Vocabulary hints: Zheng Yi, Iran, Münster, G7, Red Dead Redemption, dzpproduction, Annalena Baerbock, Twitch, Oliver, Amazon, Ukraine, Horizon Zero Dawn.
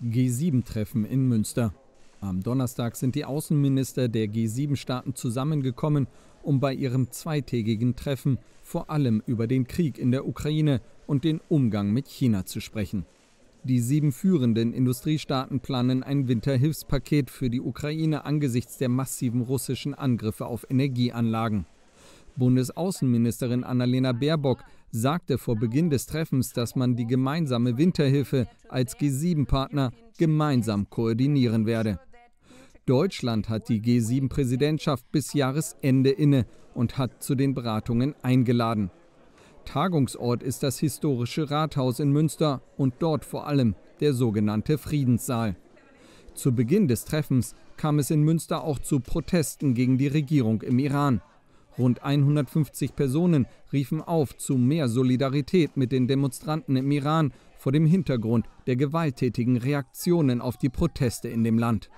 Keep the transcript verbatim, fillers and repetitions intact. G sieben Treffen in Münster. Am Donnerstag sind die Außenminister der G sieben Staaten zusammengekommen, um bei ihrem zweitägigen Treffen vor allem über den Krieg in der Ukraine und den Umgang mit China zu sprechen. Die sieben führenden Industriestaaten planen ein Winterhilfspaket für die Ukraine angesichts der massiven russischen Angriffe auf Energieanlagen. Bundesaußenministerin Annalena Baerbock sagte vor Beginn des Treffens, dass man die gemeinsame Winterhilfe als G sieben Partner gemeinsam koordinieren werde. Deutschland hat die G sieben Präsidentschaft bis Jahresende inne und hat zu den Beratungen eingeladen. Tagungsort ist das historische Rathaus in Münster und dort vor allem der sogenannte Friedenssaal. Zu Beginn des Treffens kam es in Münster auch zu Protesten gegen die Regierung im Iran. Rund hundertfünfzig Personen riefen auf zu mehr Solidarität mit den Demonstranten im Iran vor dem Hintergrund der gewalttätigen Reaktionen auf die Proteste in dem Land.